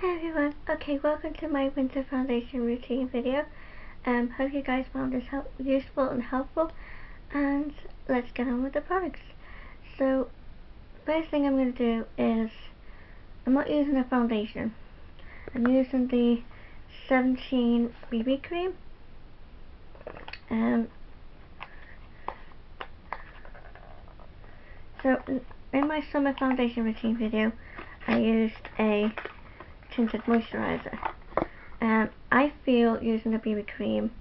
Hey everyone, okay, welcome to my winter foundation routine video. Hope you guys found this useful and helpful, and let's get on with the products. So first thing I'm going to do is, I'm not using a foundation, I'm using the 17 BB Cream. So in my summer foundation routine video, I used a tinted moisturizer. I feel using a BB cream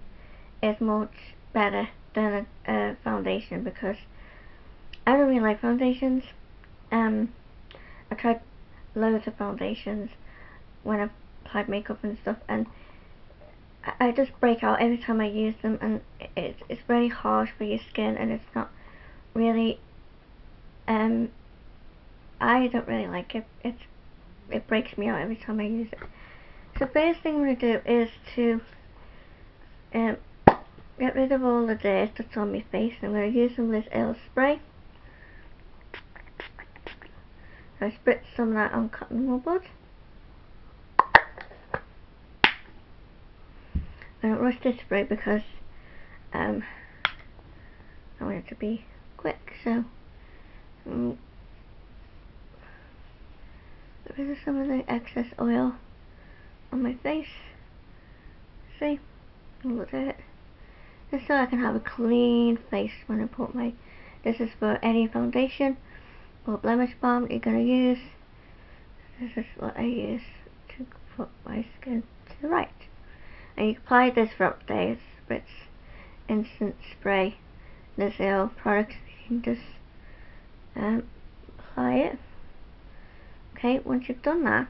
is much better than a foundation because I don't really like foundations. I tried loads of foundations when I applied makeup and stuff, and I just break out every time I use them, and it's very harsh for your skin, and it's not really, I don't really like it. It breaks me out every time I use it. So first thing I'm going to do is to get rid of all the dirt that's on my face. I'm going to use some Liz Earl spray. I spritz some of that on cotton wool bud. I don't rush this spray because I want it to be quick, so get rid of some of the excess oil on my face. See? Look at it. Just so I can have a clean face when I put my... This is for any foundation or blemish balm that you're going to use. This is what I use to put my skin to the right. And you apply this for up days. It's instant spray. This L'Oreal product. You can just apply it. Okay, once you've done that,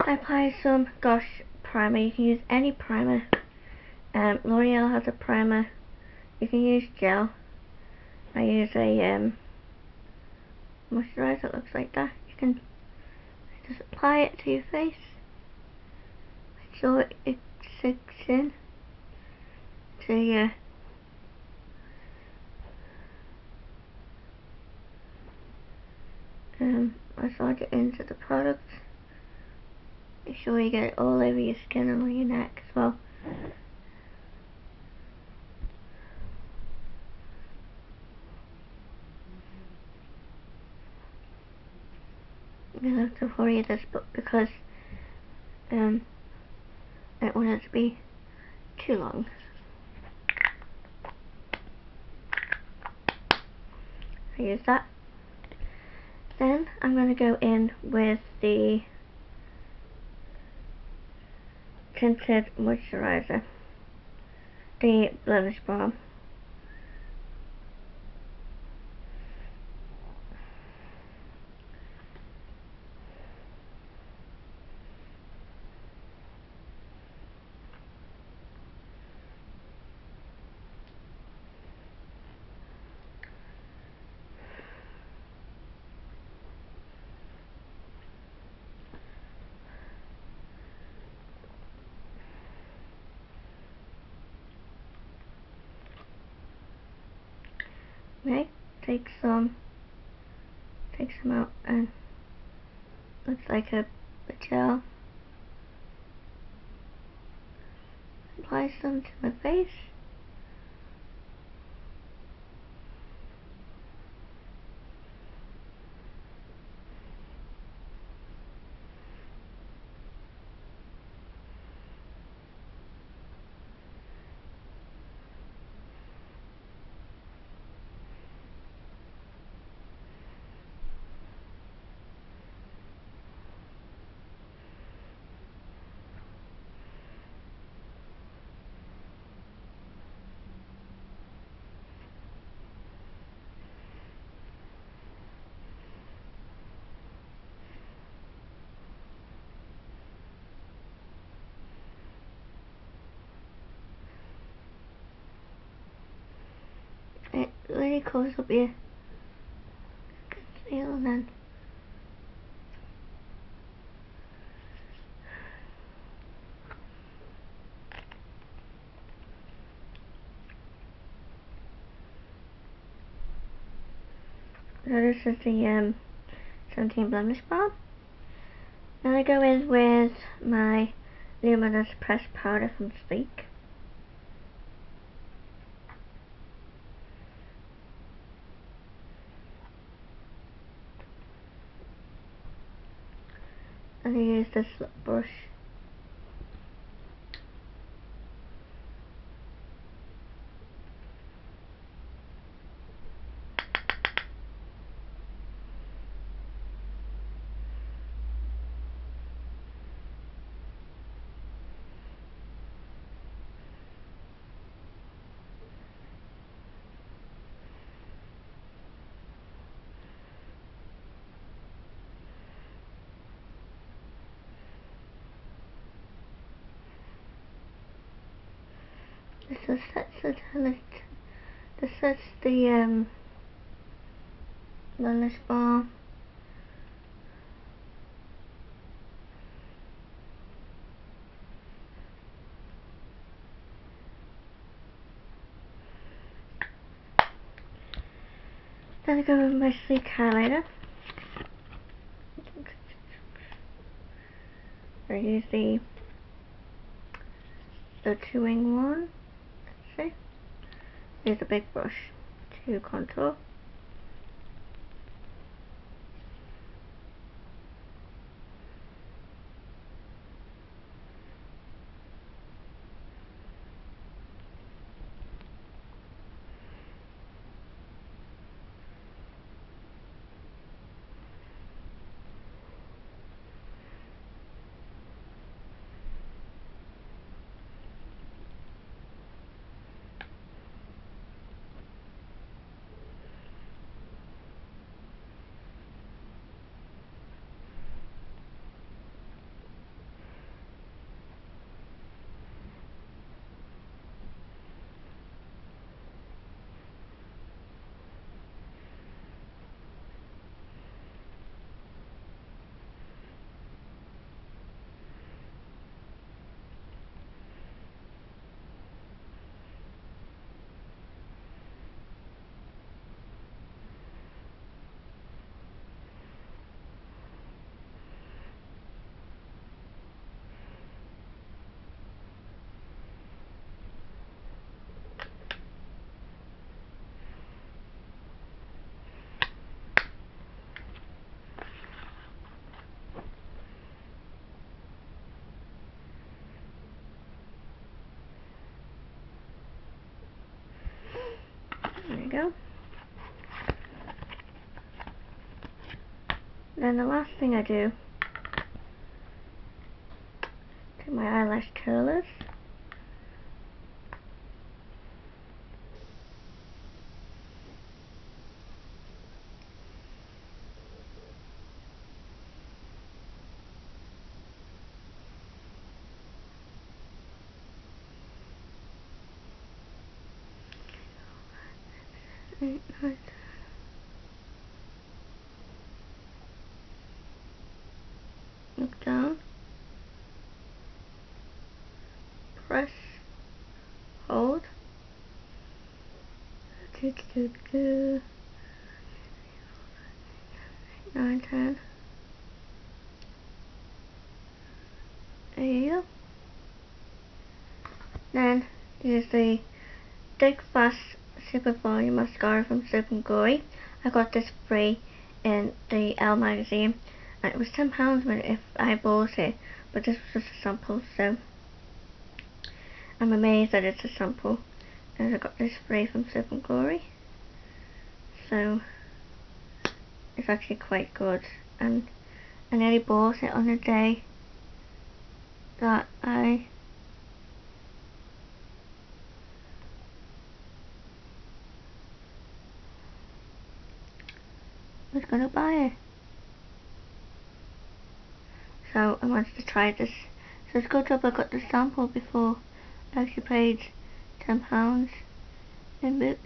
I apply some GOSH primer. You can use any primer. L'Oreal has a primer. You can use gel. I use a moisturizer that looks like that. You can just apply it to your face. Make sure it sinks in to your massage it into the product. Make sure you get it all over your skin and on your neck as well. You have to hurry this because I don't want it to be too long. I use that. Then I'm going to go in with the tinted moisturizer, the blemish balm. Okay, take some out, and looks like a gel. Apply some to my face. Really close up here. Conceal and then Now this is the 17 blemish balm. Now I go in with my luminous pressed powder from Sleek. And I use this lip brush. This is the blemish balm. Then I go with my Sleek highlighter. I use the 2-in-1 one. Use a big brush to contour. Then the last thing I do, take my eyelash curlers, look down, press, hold, do, do, do, do. 9, 10, there you go. Then use the Thick Fast Super Volume Mascara from Soap and Glory. I got this free in the L magazine. It was £10 when if I bought it, but this was just a sample, so I'm amazed that it's a sample. And I got this spray from Soap and Glory, so it's actually quite good. And I nearly bought it on the day that I was gonna buy it. So I wanted to try this. So it's a good job I got the sample before I actually paid £10 in Boots.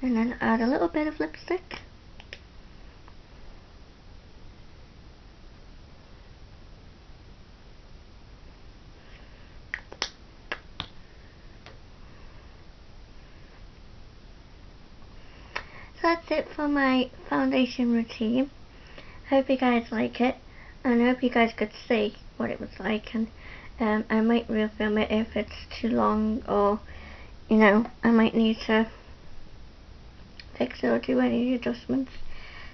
And then add a little bit of lipstick. So that's it for my foundation routine. Hope you guys like it, and I hope you guys could see what it was like, and I might re-film it if it's too long, or you know, I might need to fix it or do any adjustments.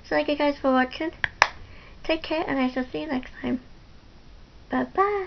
So thank you guys for watching. Take care, and I shall see you next time. Bye bye.